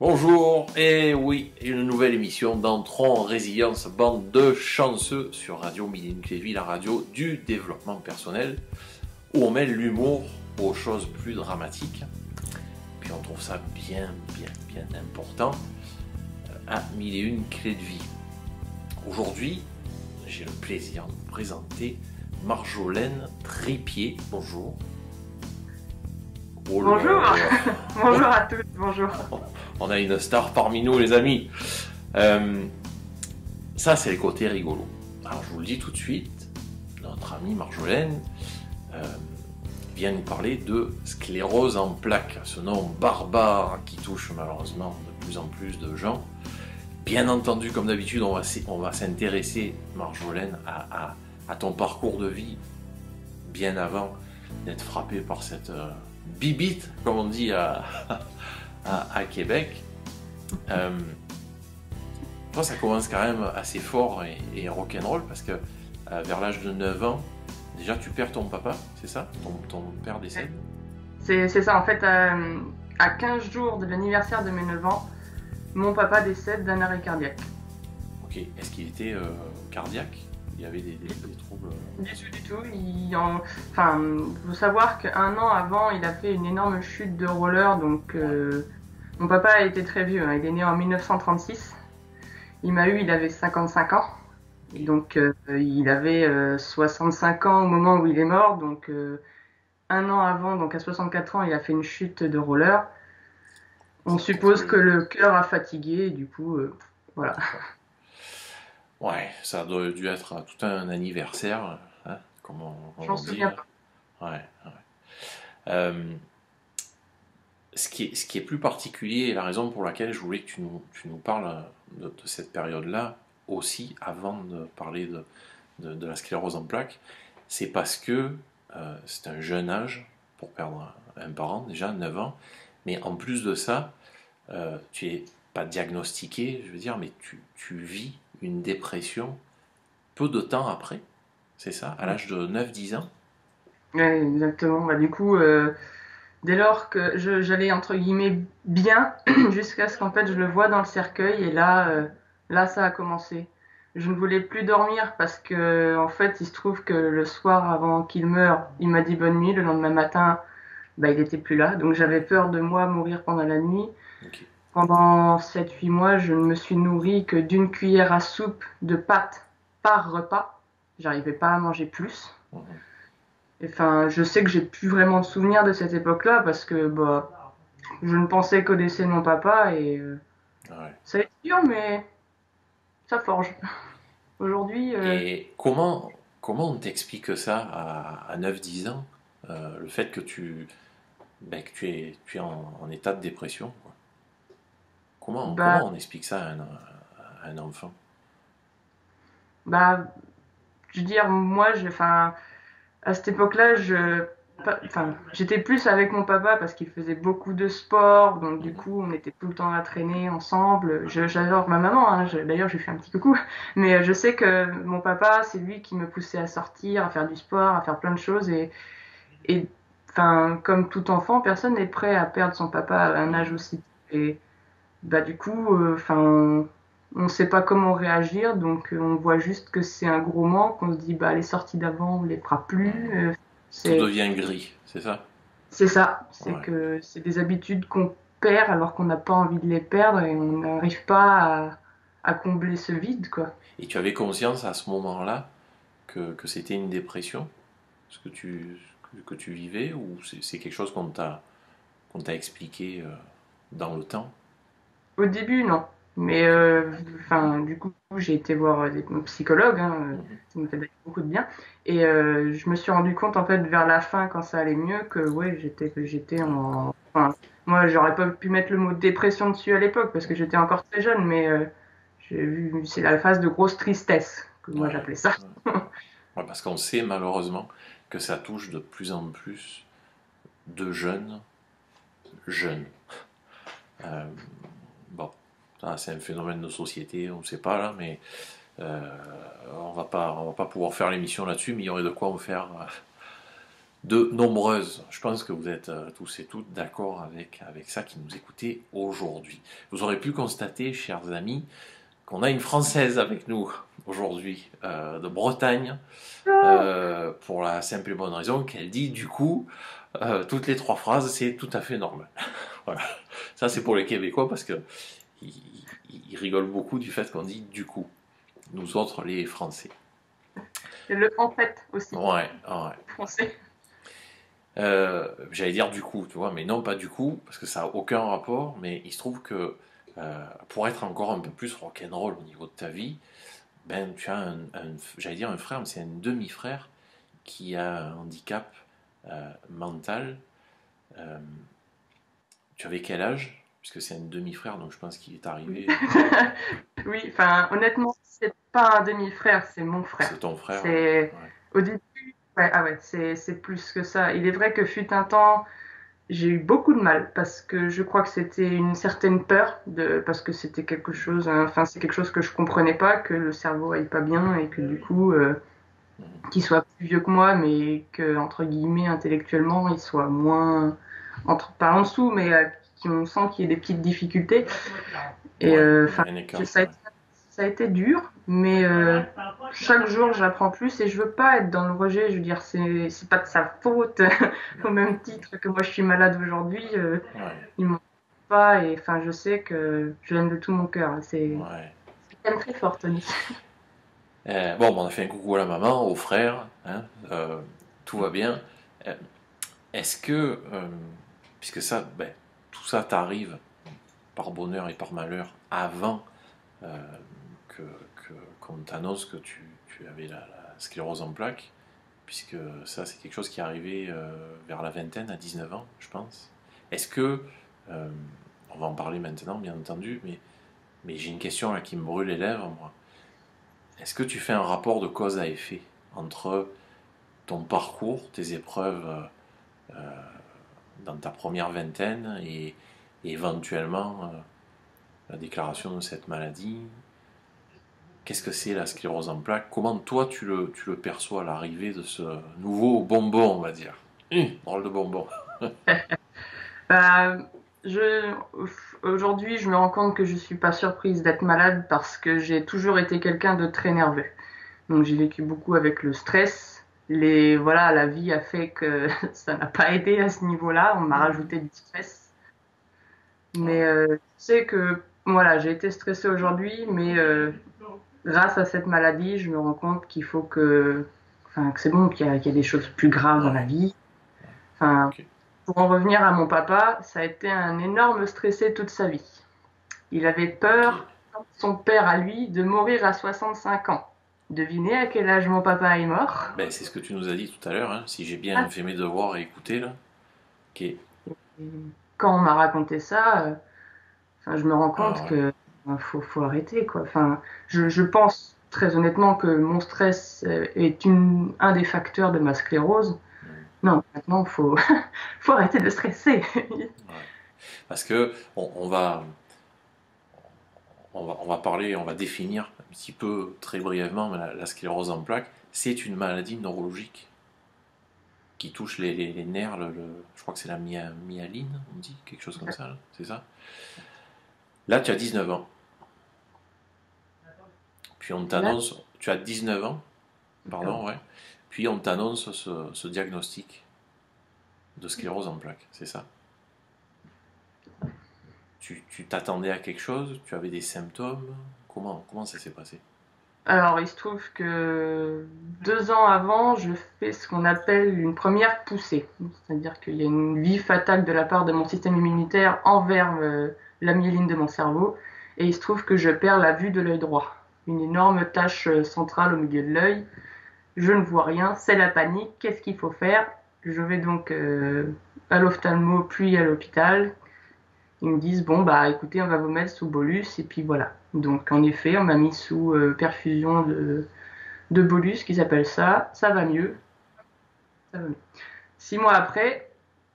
Bonjour, et oui, une nouvelle émission d'Entrons en Résilience, bande de chanceux sur Radio Mille et Une Clé de Vie, la radio du développement personnel, où on mêle l'humour aux choses plus dramatiques. Puis on trouve ça bien important à Mille et Une Clé de Vie. Aujourd'hui, j'ai le plaisir de vous présenter Marjolaine Tripier. Bonjour. Oh, bonjour. Bonjour à tous, bonjour. On a une star parmi nous, les amis. Ça, c'est les côtés rigolos. Alors, je vous le dis tout de suite, notre amie Marjolaine vient nous parler de sclérose en plaques, ce nom barbare qui touche malheureusement de plus en plus de gens. Bien entendu, comme d'habitude, on va s'intéresser, Marjolaine, à ton parcours de vie, bien avant d'être frappée par cette bibite, comme on dit à Québec. Toi, ça commence quand même assez fort et rock'n'roll, parce que vers l'âge de 9 ans, déjà tu perds ton papa, c'est ça? Ton père décède? C'est ça, en fait, à 15 jours de l'anniversaire de mes 9 ans, mon papa décède d'un arrêt cardiaque. Ok, est-ce qu'il était cardiaque? Il y avait des troubles? Du tout. Enfin, faut savoir qu'un an avant, il a fait une énorme chute de roller, donc mon papa a été très vieux, hein. Il est né en 1936, il avait 55 ans, et donc il avait 65 ans au moment où il est mort, donc un an avant, donc à 64 ans, il a fait une chute de roller. On suppose que le cœur a fatigué, et du coup, voilà. Ouais, ça a dû être tout un anniversaire, hein, comme on dit. Ouais. Ce qui est plus particulier, et la raison pour laquelle je voulais que tu nous parles de cette période-là aussi, avant de parler de la sclérose en plaques, c'est parce que c'est un jeune âge pour perdre un parent, déjà 9 ans, mais en plus de ça, tu n'es pas diagnostiqué, je veux dire, mais tu vis une dépression peu de temps après, c'est ça, à l'âge de 9-10 ans? Oui, exactement. Bah, du coup, dès lors que j'allais entre guillemets bien, jusqu'à ce qu'en fait je le vois dans le cercueil, et là ça a commencé. Je ne voulais plus dormir parce que en fait il se trouve que le soir avant qu'il meure, il m'a dit bonne nuit. Le lendemain matin, bah, il n'était plus là, donc j'avais peur de moi mourir pendant la nuit. Okay. Pendant 7-8 mois, je ne me suis nourrie que d'une cuillère à soupe de pâtes par repas. J'arrivais pas à manger plus. Mmh. Enfin, je sais que j'ai plus vraiment de souvenirs de cette époque-là parce que bah, je ne pensais qu'au décès de mon papa et ouais. Ça a été dur, mais ça forge. Aujourd'hui. Et comment on t'explique ça à 9-10 ans, le fait que tu es en état de dépression, quoi. Comment on explique ça à un enfant? Bah, je veux dire, moi, à cette époque-là, j'étais plus avec mon papa parce qu'il faisait beaucoup de sport, donc du coup, on était tout le temps à traîner ensemble. J'adore ma maman, hein, d'ailleurs, je lui fais un petit coucou, mais je sais que mon papa, c'est lui qui me poussait à sortir, à faire du sport, à faire plein de choses. Et comme tout enfant, personne n'est prêt à perdre son papa à un âge aussi. Et bah, du coup, on ne sait pas comment réagir, donc on voit juste que c'est un gros manque, qu'on se dit bah, les sorties d'avant, on ne les fera plus. Ça devient gris, c'est ça? C'est ça, c'est ouais. Que c'est des habitudes qu'on perd alors qu'on n'a pas envie de les perdre et on n'arrive pas à combler ce vide, quoi. Et tu avais conscience à ce moment-là que c'était une dépression, ce que tu vivais, ou c'est quelque chose qu'on t'a expliqué dans le temps? Au début, non. Mais du coup, j'ai été voir des psychologues, hein, ça me fait beaucoup de bien. Et je me suis rendu compte, en fait, vers la fin, quand ça allait mieux, que ouais, j'étais en... Enfin, moi, j'aurais pas pu mettre le mot dépression dessus à l'époque, parce que j'étais encore très jeune, mais j'ai vu, c'est la phase de grosse tristesse, que moi, ouais, j'appelais ça. Ouais, parce qu'on sait, malheureusement, que ça touche de plus en plus de jeunes. C'est un phénomène de société, on ne sait pas là, mais on ne va pas pouvoir faire l'émission là-dessus, mais il y aurait de quoi en faire de nombreuses. Je pense que vous êtes tous et toutes d'accord avec ça qui nous écoutez aujourd'hui. Vous aurez pu constater, chers amis, qu'on a une Française avec nous aujourd'hui de Bretagne pour la simple et bonne raison qu'elle dit du coup toutes les trois phrases, c'est tout à fait normal. Voilà. Ça c'est pour les Québécois parce que ils rigolent beaucoup du fait qu'on dit du coup. Nous autres les Français. C'est le en fait aussi. Ouais, ouais. Français. J'allais dire du coup, tu vois, mais non pas du coup, parce que ça n'a aucun rapport, mais il se trouve que pour être encore un peu plus rock'n'roll au niveau de ta vie, ben tu as un frère, mais c'est un demi-frère qui a un handicap mental. Tu avais quel âge? Puisque c'est un demi-frère, donc je pense qu'il est arrivé. Oui, enfin honnêtement, c'est pas un demi-frère, c'est mon frère. C'est ton frère. Ouais. Au début, ouais, ah ouais, c'est plus que ça. Il est vrai que fut un temps, j'ai eu beaucoup de mal parce que je crois que c'était une certaine peur parce que c'était quelque chose, enfin c'est quelque chose que je comprenais pas, que le cerveau aille pas bien et que du coup, qu'il soit plus vieux que moi, mais que entre guillemets intellectuellement, il soit moins pas en dessous, mais on sent qu'il y a des petites difficultés. Et ça a été dur, mais chaque jour j'apprends plus et je veux pas être dans le rejet. Je veux dire, c'est pas de sa faute au même titre que moi je suis malade aujourd'hui. Ils m'en font pas et enfin je sais que je l'aime de tout mon cœur. C'est quand même très fort, Tony. Bon, on a fait un coucou à la maman, au frère, hein, tout va bien. Est-ce que, puisque ça, ben, tout ça t'arrive par bonheur et par malheur avant qu'on t'annonce que tu avais la sclérose en plaques, puisque ça c'est quelque chose qui est arrivé vers la vingtaine, à 19 ans je pense. Est-ce que, on va en parler maintenant bien entendu, mais j'ai une question là qui me brûle les lèvres moi. Est-ce que tu fais un rapport de cause à effet entre ton parcours, tes épreuves dans ta première vingtaine et éventuellement la déclaration de cette maladie? Qu'est-ce que c'est la sclérose en plaques? Comment toi tu le perçois, l'arrivée de ce nouveau bonbon, on va dire? Drôle de bonbon. Aujourd'hui, je me rends compte que je ne suis pas surprise d'être malade parce que j'ai toujours été quelqu'un de très nerveux. Donc j'ai vécu beaucoup avec le stress. Voilà, la vie a fait que ça n'a pas aidé à ce niveau-là. On m'a rajouté du stress. Mais je sais que voilà, j'ai été stressée aujourd'hui, mais grâce à cette maladie, je me rends compte qu'il faut que c'est bon, qu'il y a des choses plus graves dans la vie. Enfin, pour en revenir à mon papa, ça a été un énorme stressé toute sa vie. Il avait peur, comme son père à lui, de mourir à 65 ans. Devinez à quel âge mon papa est mort? Ben, c'est ce que tu nous as dit tout à l'heure, hein, si j'ai bien fait mes devoirs et écouté, là. Okay. Quand on m'a raconté ça, je me rends compte qu'il faut arrêter, quoi. Je pense très honnêtement que mon stress est un des facteurs de ma sclérose. Non, maintenant, il faut arrêter de stresser. Parce que on va définir un petit peu, très brièvement, mais la sclérose en plaques, c'est une maladie neurologique qui touche les nerfs, je crois que c'est la myéline, on dit, quelque chose comme ça, c'est ça? Là, tu as 19 ans. Puis on t'annonce, tu as 19 ans, pardon, ouais. Puis on t'annonce ce diagnostic de sclérose en plaques, c'est ça? Tu t'attendais à quelque chose? Tu avais des symptômes? Comment ça s'est passé? Alors, il se trouve que 2 ans avant, je fais ce qu'on appelle une première poussée. C'est-à-dire qu'il y a une vive attaque de la part de mon système immunitaire envers la myéline de mon cerveau. Et il se trouve que je perds la vue de l'œil droit. Une énorme tache centrale au milieu de l'œil. Je ne vois rien, c'est la panique. Qu'est-ce qu'il faut faire? Je vais donc à l'ophtalmo, puis à l'hôpital. Ils me disent, bon, bah écoutez, on va vous mettre sous bolus, et puis voilà. Donc, en effet, on m'a mis sous perfusion de bolus, qu'ils appellent ça. Ça va mieux. 6 mois après,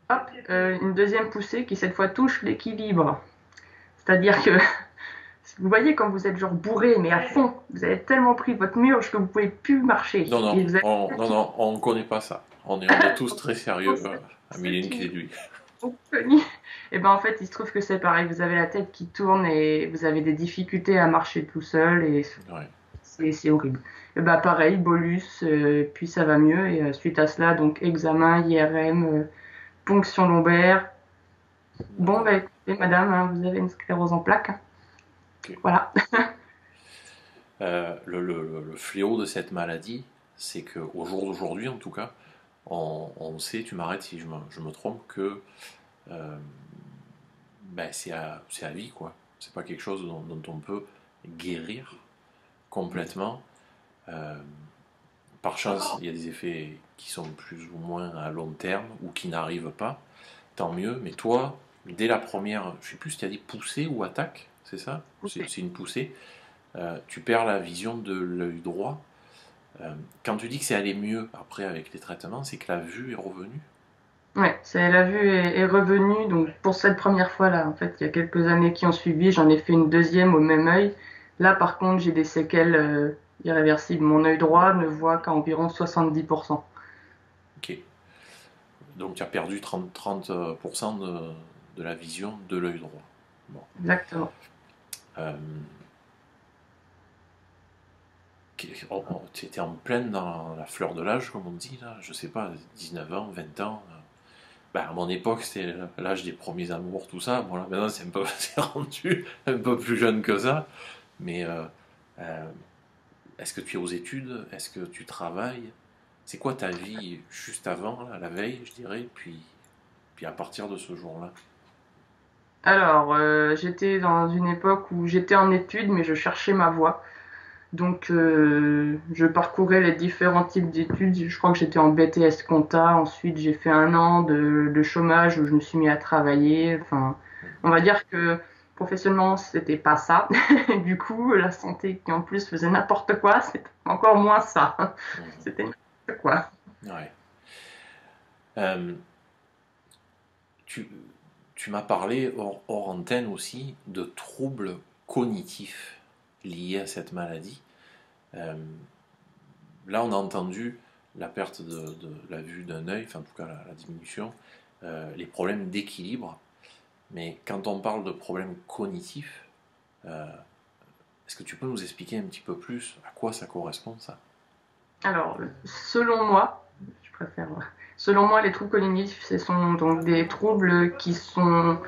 hop, une deuxième poussée qui, cette fois, touche l'équilibre. C'est-à-dire que, vous voyez, quand vous êtes genre bourré, mais à fond, vous avez tellement pris votre murge que vous ne pouvez plus marcher. Non, non, on ne connaît pas ça. On est tous très sérieux à Mille et Une Clé de Vie. Et ben en fait, il se trouve que c'est pareil. Vous avez la tête qui tourne et vous avez des difficultés à marcher tout seul et c'est horrible. Et ben pareil, bolus, puis ça va mieux. Et suite à cela, donc examen, IRM, ponction lombaire. Bon, ben écoutez, madame, hein, vous avez une sclérose en plaques. Okay. Voilà. Le fléau de cette maladie, c'est qu'au jour d'aujourd'hui, en tout cas, on sait, tu m'arrêtes si je me trompe, que c'est à vie, quoi. C'est pas quelque chose dont on peut guérir complètement. Par chance, il y a des effets qui sont plus ou moins à long terme ou qui n'arrivent pas. Tant mieux, mais toi, dès la première, je ne sais plus si tu as dit poussée ou attaque, c'est ça? C'est une poussée. Tu perds la vision de l'œil droit. Quand tu dis que c'est allé mieux après avec les traitements, c'est que la vue est revenue? Oui, la vue est revenue. Donc pour cette première fois-là, en fait, il y a quelques années qui ont suivi, j'en ai fait une deuxième au même œil. Là, par contre, j'ai des séquelles irréversibles. Mon œil droit ne voit qu'à environ 70%. Ok. Donc tu as perdu 30% de la vision de l'œil droit. Bon. Exactement. Tu étais en pleine dans la fleur de l'âge, comme on dit, là, je sais pas, 19 ans, 20 ans. À mon époque, c'était l'âge des premiers amours, tout ça. Bon, là, maintenant, c'est rendu un peu plus jeune que ça. Mais est-ce que tu es aux études? Est-ce que tu travailles? C'est quoi ta vie juste avant, là, la veille, je dirais, puis à partir de ce jour-là? Alors, j'étais dans une époque où j'étais en études, mais je cherchais ma voie. Donc, je parcourais les différents types d'études. Je crois que j'étais en BTS compta. Ensuite, j'ai fait un an de chômage où je me suis mis à travailler. Enfin, on va dire que professionnellement, c'était pas ça. Du coup, la santé qui en plus faisait n'importe quoi, c'était encore moins ça. C'était quoi. Ouais. Tu m'as parlé hors antenne aussi de troubles cognitifs liés à cette maladie. Là, on a entendu la perte de la vue d'un œil, enfin en tout cas la diminution, les problèmes d'équilibre. Mais quand on parle de problèmes cognitifs, est-ce que tu peux nous expliquer un petit peu plus à quoi ça correspond, ça ? Alors, selon moi, les troubles cognitifs, ce sont donc des troubles qui sont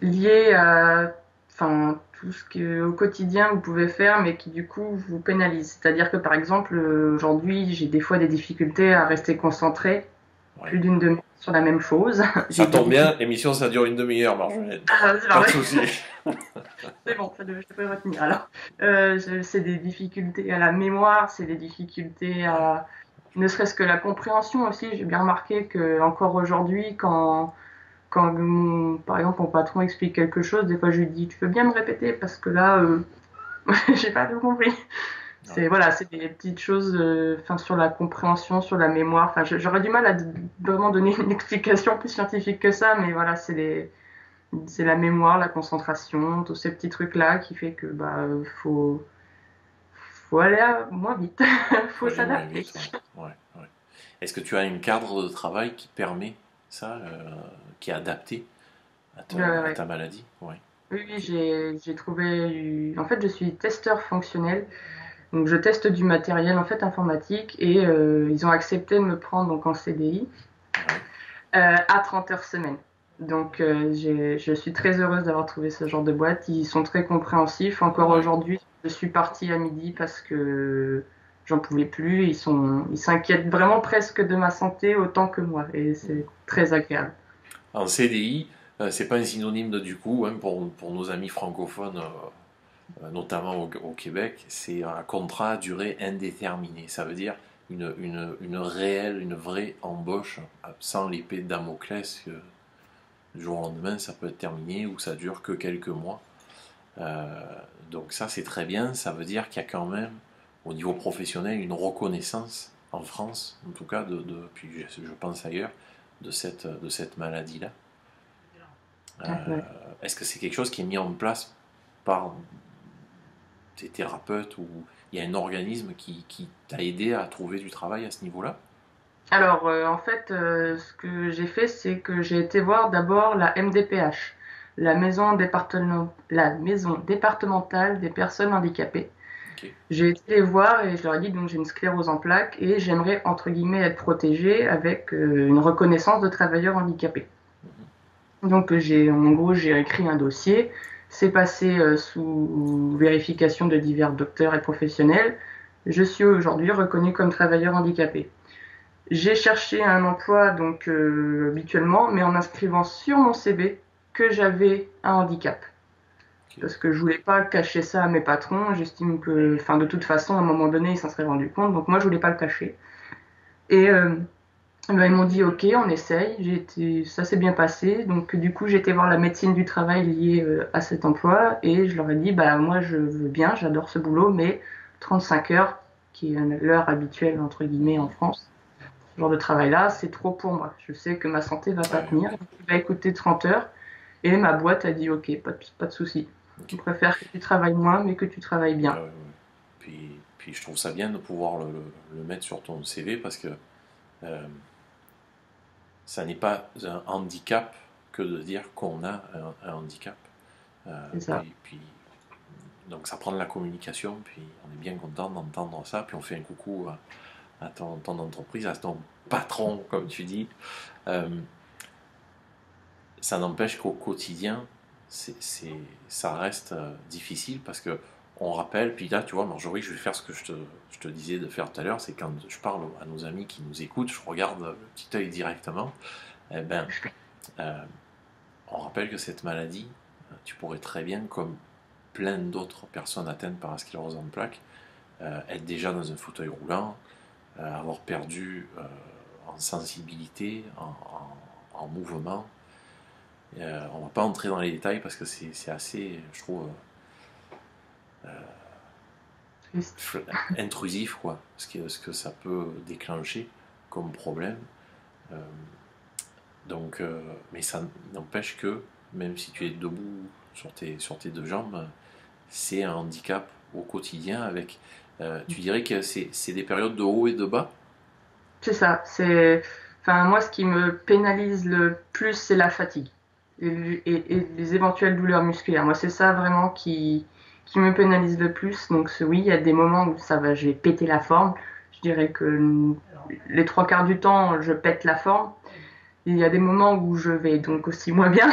liés à, enfin, tout ce qu'au quotidien vous pouvez faire, mais qui du coup vous pénalisent. C'est-à-dire que par exemple, aujourd'hui, j'ai des fois des difficultés à rester concentré plus d'une demi-heure sur la même chose. Ça tombe bien, l'émission, ça dure une demi-heure, Marjolaine. Pas de souci. C'est bon, ça devait, je peux retenir. Alors, c'est des difficultés à la mémoire, c'est des difficultés à, ne serait-ce que la compréhension aussi. J'ai bien remarqué que encore aujourd'hui, quand par exemple mon patron explique quelque chose, des fois je lui dis, tu peux bien me répéter parce que là, j'ai pas tout compris. C'est voilà, c'est des petites choses, sur la compréhension, sur la mémoire. Enfin, j'aurais du mal à vraiment donner une explication plus scientifique que ça, mais voilà, c'est la mémoire, la concentration, tous ces petits trucs-là qui fait que faut aller moins vite, faut s'adapter. Ouais. Est-ce que tu as un cadre de travail qui permet ça, qui est adapté à ta maladie? Ouais. Oui, j'ai trouvé. En fait, je suis testeur fonctionnel. Donc je teste du matériel en fait informatique et ils ont accepté de me prendre donc en CDI à 30 heures semaine. Donc je suis très heureuse d'avoir trouvé ce genre de boîte. Ils sont très compréhensifs. Encore aujourd'hui, je suis partie à midi parce que j'en pouvais plus. Ils s'inquiètent vraiment presque de ma santé autant que moi et c'est très agréable. En CDI, c'est pas un synonyme de du coup hein, pour nos amis francophones. Notamment au Québec, c'est un contrat à durée indéterminée. Ça veut dire une vraie embauche sans l'épée de Damoclès. Du jour au lendemain, ça peut être terminé ou ça dure que quelques mois. Donc ça, c'est très bien. Ça veut dire qu'il y a quand même, au niveau professionnel, une reconnaissance en France, en tout cas, puis je pense ailleurs, de cette maladie-là. Est-ce que c'est quelque chose qui est mis en place par des thérapeutes, ou il y a un organisme qui t'a aidé à trouver du travail à ce niveau-là? Alors, en fait, ce que j'ai fait, c'est que j'ai été voir d'abord la MDPH, la maison départementale des personnes handicapées. Okay. J'ai été les voir et je leur ai dit donc j'ai une sclérose en plaques et j'aimerais entre guillemets être protégée avec une reconnaissance de travailleur handicapé. Donc en gros j'ai écrit un dossier, c'est passé sous vérification de divers docteurs et professionnels. Je suis aujourd'hui reconnue comme travailleur handicapé. J'ai cherché un emploi donc habituellement, mais en inscrivant sur mon CV que j'avais un handicap. Okay. Parce que je voulais pas cacher ça à mes patrons, j'estime que, enfin de toute façon, à un moment donné, ils s'en seraient rendu compte, donc moi je voulais pas le cacher. Et ils m'ont dit ok, on essaye, ça s'est bien passé, donc du coup j'ai été voir la médecine du travail liée à cet emploi, et je leur ai dit bah moi je veux bien, j'adore ce boulot, mais 35 heures, qui est l'heure habituelle entre guillemets en France, ce genre de travail-là, c'est trop pour moi. Je sais que ma santé va pas tenir, il va coûter 30 heures, et ma boîte a dit ok, pas de souci. Okay. Je préfère que tu travailles moins, mais que tu travailles bien. Puis je trouve ça bien de pouvoir le mettre sur ton CV, parce que ça n'est pas un handicap que de dire qu'on a un handicap. C'est ça. Donc ça prend de la communication, puis on est bien content d'entendre ça, puis on fait un coucou à ton entreprise, à ton patron, comme tu dis. Ça n'empêche qu'au quotidien, ça reste difficile, parce qu'on rappelle, puis là, tu vois, Marjorie, je vais faire ce que je te disais de faire tout à l'heure, c'est quand je parle à nos amis qui nous écoutent, je regarde le petit œil directement, on rappelle que cette maladie, tu pourrais très bien, comme plein d'autres personnes atteintes par la sclérose en plaques, être déjà dans un fauteuil roulant, avoir perdu en sensibilité, en mouvement. On ne va pas entrer dans les détails parce que c'est assez, je trouve, intrusif, quoi, ce que ça peut déclencher comme problème. Mais ça n'empêche que, même si tu es debout sur tes deux jambes, c'est un handicap au quotidien avec... tu dirais que c'est des périodes de haut et de bas? C'est ça. Enfin, moi, ce qui me pénalise le plus, c'est la fatigue et les éventuelles douleurs musculaires. Moi, c'est ça vraiment qui me pénalise le plus. Donc, oui, il y a des moments où ça va, j'ai pété la forme. Je dirais que les 3 quarts du temps, je pète la forme. Il y a des moments où je vais donc aussi moins bien,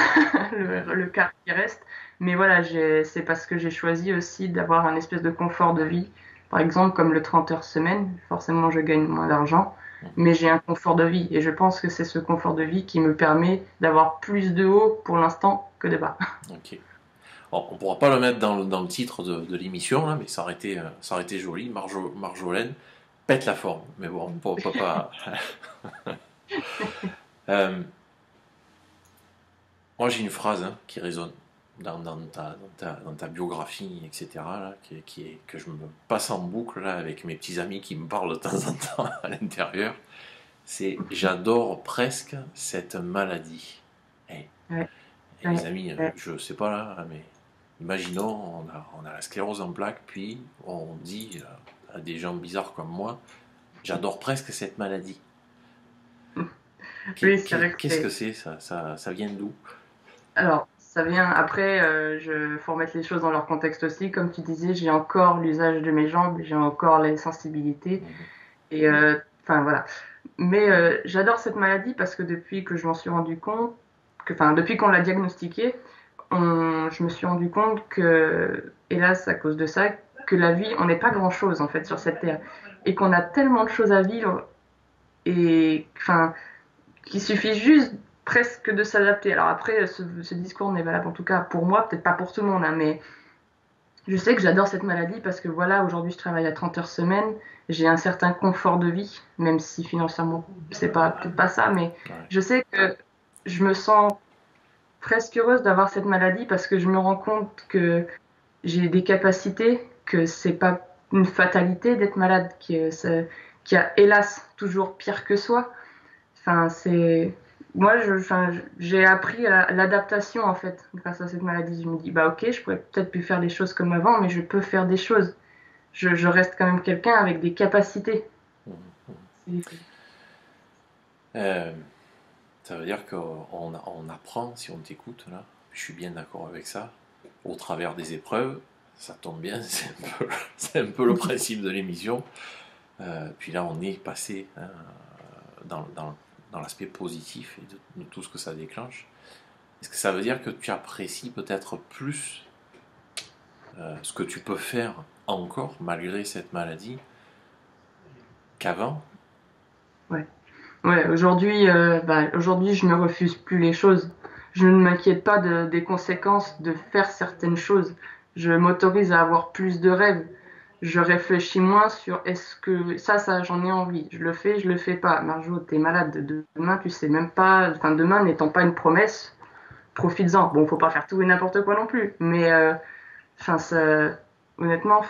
le quart qui reste. Mais voilà, c'est parce que j'ai choisi aussi d'avoir un espèce de confort de vie. Par exemple, comme le 30 heures semaine, forcément je gagne moins d'argent, mais j'ai un confort de vie. Et je pense que c'est ce confort de vie qui me permet d'avoir plus de haut pour l'instant que de bas. Ok. Alors, on ne pourra pas le mettre dans le titre de l'émission, hein, mais ça aurait été joli. Marjolaine pète la forme. Mais bon, on ne pourra pas... moi j'ai une phrase hein, qui résonne. Dans ta biographie, etc., là, que je me passe en boucle là, avec mes petits amis qui me parlent de temps en temps à l'intérieur, c'est « J'adore presque cette maladie hey. ». Ouais. Les amis, ouais. Je sais pas là, mais imaginons, on a la sclérose en plaques, puis on dit à des gens bizarres comme moi « J'adore presque cette maladie ». Qu'est-ce que c'est ça vient d'où? Alors, ça vient après, faut remettre les choses dans leur contexte aussi. Comme tu disais, j'ai encore l'usage de mes jambes, j'ai encore les sensibilités. Et enfin voilà. Mais j'adore cette maladie parce que depuis que je m'en suis rendu compte, depuis qu'on l'a diagnostiquée, je me suis rendu compte que, hélas, à cause de ça, que la vie, on n'est pas grand-chose en fait sur cette terre, et qu'on a tellement de choses à vivre, et enfin, qu'il suffit juste presque de s'adapter. Alors après, ce discours n'est valable en tout cas pour moi, peut-être pas pour tout le monde, hein, mais je sais que j'adore cette maladie parce que voilà, aujourd'hui je travaille à 30 heures semaine, j'ai un certain confort de vie, même si financièrement c'est peut-être pas ça, mais je sais que je me sens presque heureuse d'avoir cette maladie parce que je me rends compte que j'ai des capacités, que c'est pas une fatalité d'être malade, qu'il y a hélas toujours pire que soi. Enfin, c'est... Moi, j'ai appris l'adaptation, en fait, grâce à cette maladie. Je me dis, bah ok, je pourrais peut-être plus faire des choses comme avant, mais je peux faire des choses. Je reste quand même quelqu'un avec des capacités. Mmh. Ça veut dire qu'on apprend, si on t'écoute, là. Je suis bien d'accord avec ça. Au travers des épreuves, ça tombe bien, c'est un peu le principe de l'émission. Puis là, on est passé hein, dans l'aspect positif et de tout ce que ça déclenche. Est-ce que ça veut dire que tu apprécies peut-être plus ce que tu peux faire encore, malgré cette maladie, qu'avant? Ouais. Ouais, aujourd'hui, aujourd'hui, je ne refuse plus les choses. Je ne m'inquiète pas des conséquences de faire certaines choses. Je m'autorise à avoir plus de rêves. Je réfléchis moins sur est-ce que ça j'en ai envie. Je le fais pas. Marjo, t'es malade. Demain, tu sais même pas. Enfin, demain n'étant pas une promesse, profites-en. Bon, faut pas faire tout et n'importe quoi non plus. Mais, ça, honnêtement,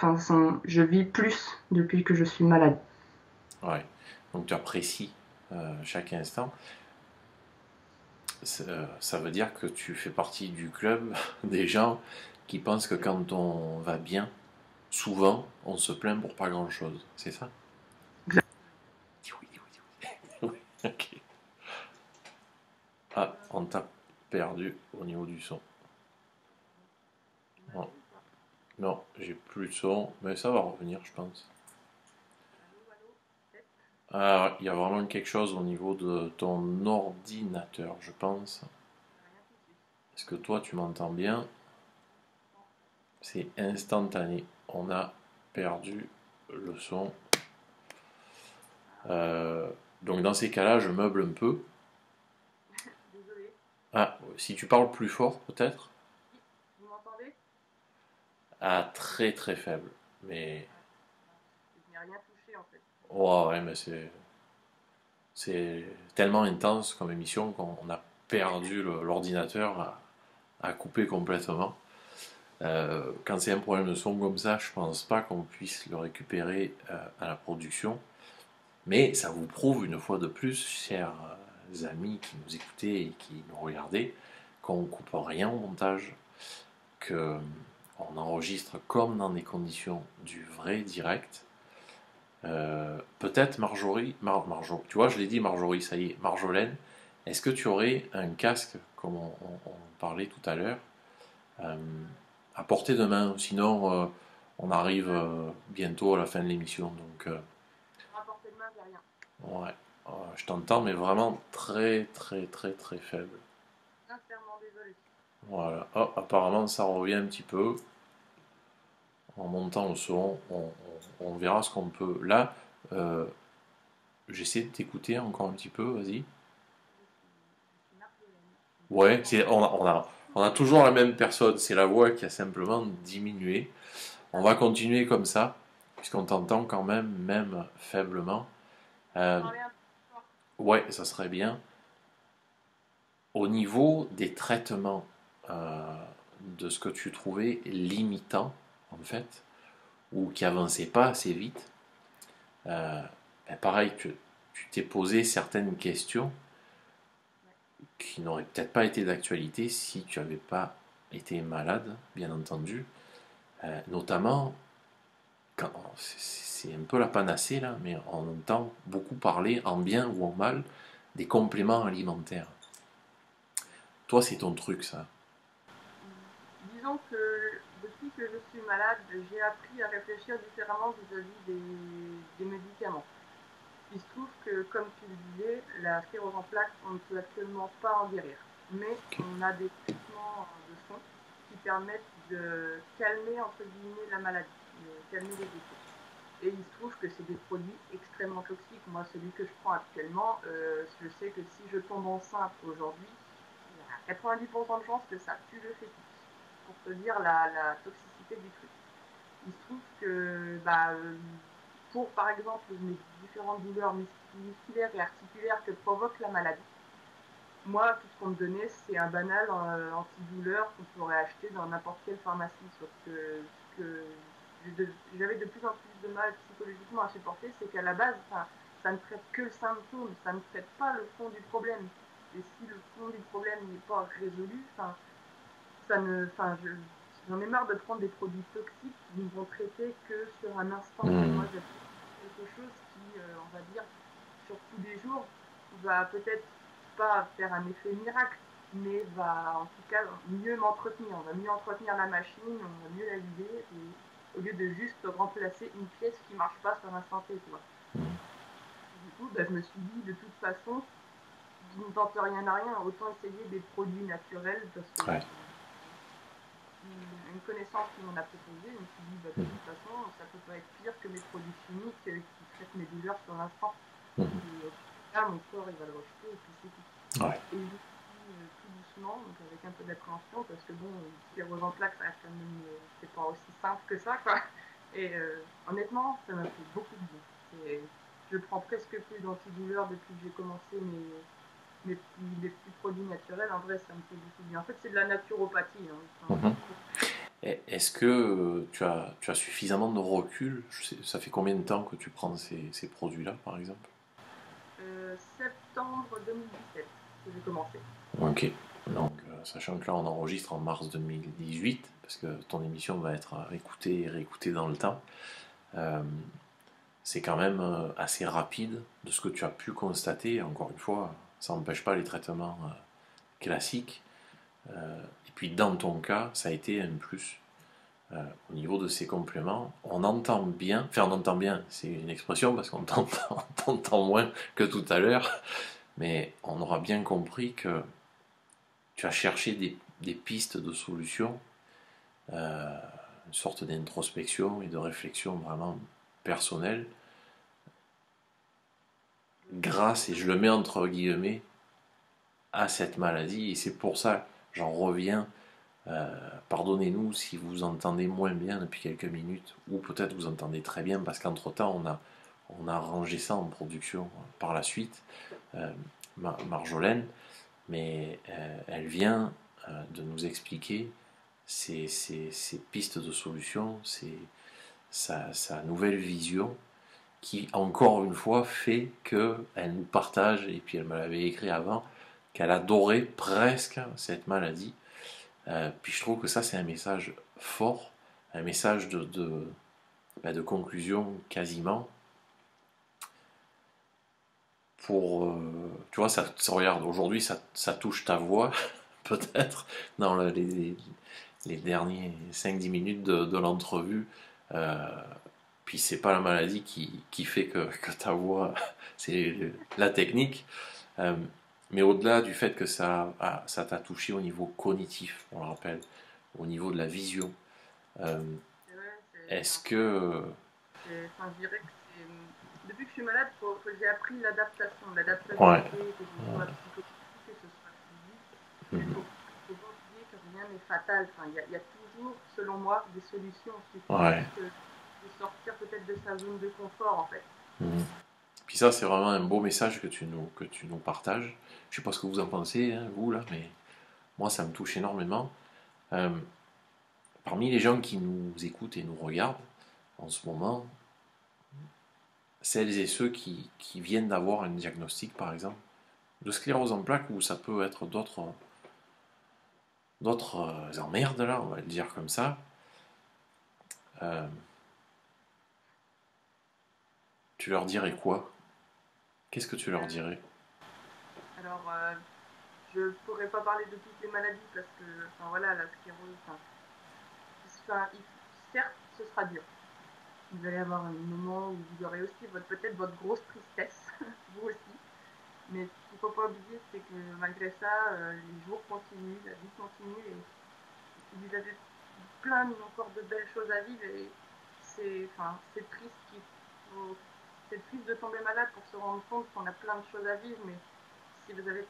je vis plus depuis que je suis malade. Ouais. Donc tu apprécies chaque instant. Ça veut dire que tu fais partie du club des gens qui pensent que quand on va bien, souvent, on se plaint pour pas grand-chose. C'est ça? Oui. Okay. Ah, on t'a perdu au niveau du son. Bon. Non, j'ai plus de son, mais ça va revenir, je pense. Ah, il y a vraiment quelque chose au niveau de ton ordinateur, je pense. Est-ce que toi, tu m'entends bien? C'est instantané. On a perdu le son. Donc dans ces cas-là, je meuble un peu. Désolé. Ah, si tu parles plus fort, peut-être. Vous m'entendez? Ah, très très faible. Mais. Je n'ai rien touché en fait. Oh, ouais, mais c'est tellement intense comme émission qu'on a perdu l'ordinateur à couper complètement. Quand c'est un problème de son comme ça, je pense pas qu'on puisse le récupérer à la production. Mais ça vous prouve une fois de plus, chers amis qui nous écoutaient et qui nous regardaient, qu'on coupe rien au montage, qu'on enregistre comme dans des conditions du vrai direct. Peut-être Marjorie, tu vois, je l'ai dit Marjorie, ça y est, Marjolaine, est-ce que tu aurais un casque, comme on parlait tout à l'heure, à portée de main, sinon on arrive bientôt à la fin de l'émission. Donc, à portée de main, j'ai rien. Ouais, je t'entends, mais vraiment très, très, très, très faible. Sincèrement désolé. Voilà, oh, apparemment ça revient un petit peu. En montant au son, on verra ce qu'on peut. Là, j'essaie de t'écouter encore un petit peu, vas-y. Ouais, on a toujours la même personne, c'est la voix qui a simplement diminué. On va continuer comme ça, puisqu'on t'entend quand même, même faiblement. Ouais, ça serait bien. Au niveau des traitements, de ce que tu trouvais limitant, en fait, ou qui avançait pas assez vite, pareil, tu t'es posé certaines questions qui n'aurait peut-être pas été d'actualité si tu n'avais pas été malade, bien entendu. Notamment, c'est un peu la panacée, là, mais on entend beaucoup parler, en bien ou en mal, des compléments alimentaires. Toi, c'est ton truc, ça. Disons que depuis que je suis malade, j'ai appris à réfléchir différemment vis-à-vis des médicaments. Il se trouve que, comme tu le disais, la sclérose en plaques, on ne peut actuellement pas en guérir. Mais on a des traitements de fond qui permettent de calmer, entre guillemets, la maladie, de calmer les effets. Et il se trouve que c'est des produits extrêmement toxiques. Moi, celui que je prends actuellement, je sais que si je tombe enceinte aujourd'hui, il y a 90% de chances que ça tue le fœtus, pour te dire la toxicité du truc. Il se trouve que... pour, par exemple, les différentes douleurs musculaires et articulaires que provoque la maladie. Moi, tout ce qu'on me donnait, c'est un banal antidouleur qu'on pourrait acheter dans n'importe quelle pharmacie. Sauf que j'avais de plus en plus de mal psychologiquement à supporter, c'est qu'à la base, ça ne traite que le symptôme, ça ne traite pas le fond du problème. Et si le fond du problème n'est pas résolu, j'en ai marre de prendre des produits toxiques qui ne vont traiter que sur un instant. Moi, j'ai quelque chose qui, on va dire, sur tous les jours, va peut-être pas faire un effet miracle, mais va en tout cas mieux m'entretenir. On va mieux entretenir la machine, on va mieux la vider, au lieu de juste remplacer une pièce qui marche pas sur l'instant T, tu vois. Du coup, je me suis dit, de toute façon, je ne tente rien à rien, autant essayer des produits naturels, parce que... Ouais. Une connaissance qui m'en a proposé, je me suis dit, de toute façon, ça peut pas être pire que mes produits chimiques qui traitent mes douleurs sur l'instant. Et là, mon corps, il va le rejeter, et puis c'est tout. Ouais. Et je suis tout doucement, donc avec un peu d'appréhension, parce que bon, sclérose en plaques, ça reste quand même, c'est pas aussi simple que ça, quoi. Et honnêtement, ça m'a fait beaucoup de bien. Et je prends presque plus d'antidouleurs depuis que j'ai commencé mes petits produits naturels. En vrai, ça me fait beaucoup de bien. En fait, c'est de la naturopathie, hein. Est-ce que tu as suffisamment de recul? Ça fait combien de temps que tu prends ces produits-là, par exemple? Septembre 2017, que j'ai commencé. Ok. Donc, sachant que là, on enregistre en mars 2018, parce que ton émission va être écoutée et réécoutée dans le temps. C'est quand même assez rapide de ce que tu as pu constater. Encore une fois, ça n'empêche pas les traitements classiques. Et puis dans ton cas, ça a été un plus. Au niveau de ces compléments, on entend bien, enfin on entend bien, c'est une expression parce qu'on t'entend moins que tout à l'heure, mais on aura bien compris que tu as cherché des pistes de solutions, une sorte d'introspection et de réflexion vraiment personnelle, grâce, et je le mets entre guillemets, à cette maladie, et c'est pour ça, j'en reviens, pardonnez-nous si vous entendez moins bien depuis quelques minutes, ou peut-être vous entendez très bien, parce qu'entre-temps, on a rangé ça en production par la suite, Marjolaine, mais elle vient de nous expliquer ces pistes de solutions, sa nouvelle vision, qui, encore une fois, fait qu'elle nous partage, et puis elle me l'avait écrit avant, qu'elle adorait presque cette maladie. Puis je trouve que ça, c'est un message fort, un message de conclusion quasiment. Tu vois, ça regarde, aujourd'hui, ça touche ta voix, peut-être, dans les derniers 5-10 minutes de l'entrevue. Puis c'est pas la maladie qui fait que ta voix, c'est la technique. Mais au-delà du fait que ça t'a touché au niveau cognitif, on le rappelle, au niveau de la vision, je dirais que c'est... Depuis que je suis malade, j'ai appris l'adaptation. L'adaptation, ouais. Que ce soit psychologique, que ce soit physique. Il faut pas oublier que rien n'est fatal. Il y a toujours, selon moi, des solutions. C'est de sortir peut-être de sa zone de confort, en fait. Puis ça, c'est vraiment un beau message que tu nous partages. Je ne sais pas ce que vous en pensez, hein, vous, là, mais moi, ça me touche énormément. Parmi les gens qui nous écoutent et nous regardent en ce moment, celles et ceux qui viennent d'avoir un diagnostic, par exemple, de sclérose en plaques, ou ça peut être d'autres emmerdes, là, on va le dire comme ça, tu leur dirais quoi ? Qu'est-ce que tu leur dirais ? Alors, je ne pourrais pas parler de toutes les maladies parce que, enfin voilà, la sclérose, certes, ce sera dur. Vous allez avoir un moment où vous aurez aussi peut-être votre grosse tristesse, vous aussi. Mais ce qu'il ne faut pas oublier, c'est que malgré ça, les jours continuent, la vie continue et vous avez plein encore de belles choses à vivre et c'est triste c'est triste de tomber malade pour se rendre compte qu'on a plein de choses à vivre, mais si vous avez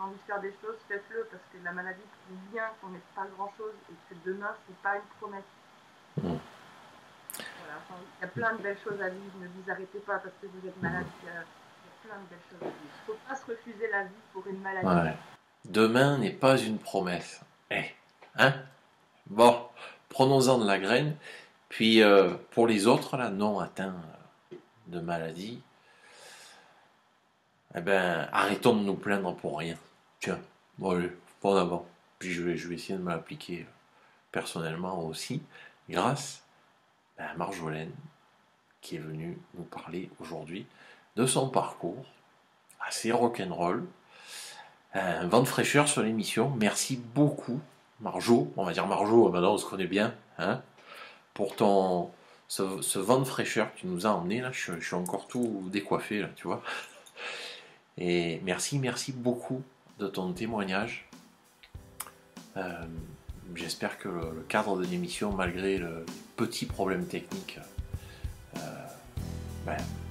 envie de faire des choses, faites-le, parce que la maladie prouve bien qu'on n'est pas grand-chose et que demain, c'est pas une promesse. Voilà, y a plein de belles choses à vivre, ne vous arrêtez pas parce que vous êtes malade, il y a plein de belles choses à vivre. Il ne faut pas se refuser la vie pour une maladie. Ouais. Demain n'est pas une promesse. Hein? Bon, prenons-en de la graine, puis pour les autres, là, non atteints de maladie, eh ben, arrêtons de nous plaindre pour rien. Tiens, bon, allez, bon d'abord. Puis je vais essayer de m'appliquer personnellement aussi, grâce à Marjolaine, qui est venue nous parler aujourd'hui de son parcours assez rock'n'roll. Un vent de fraîcheur sur l'émission. Merci beaucoup, Marjo. On va dire Marjo, maintenant on se connaît bien. Hein, pour ton... Ce vent de fraîcheur que tu nous as emmené, là, je suis encore tout décoiffé, là, tu vois. Et merci beaucoup de ton témoignage. J'espère que le cadre de l'émission, malgré le petit problème technique,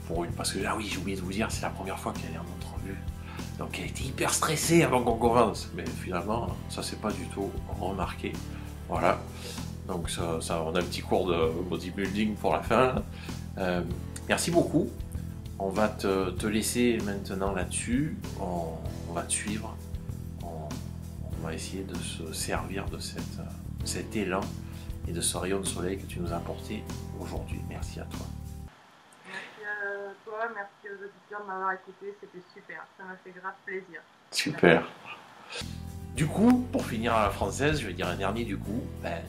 pour une... Parce que là, oui, j'ai oublié de vous dire, c'est la première fois qu'elle est en entrevue. Donc elle était hyper stressée avant qu'on commence. Mais finalement, ça s'est pas du tout remarqué. Voilà. Donc ça, on a un petit cours de bodybuilding pour la fin. Merci beaucoup. On va te laisser maintenant là-dessus. On va te suivre. On va essayer de se servir de cet élan et de ce rayon de soleil que tu nous as apporté aujourd'hui. Merci à toi. Merci à toi, merci aux auditeurs de m'avoir écouté. C'était super, ça m'a fait grave plaisir. Super. Merci. Du coup, pour finir à la française, je vais dire un dernier du coup,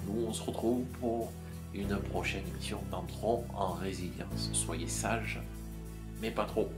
nous on se retrouve pour une prochaine émission d'Entrons en Résilience. Soyez sages, mais pas trop.